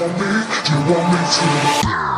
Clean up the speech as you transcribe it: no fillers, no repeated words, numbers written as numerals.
want me, you want me to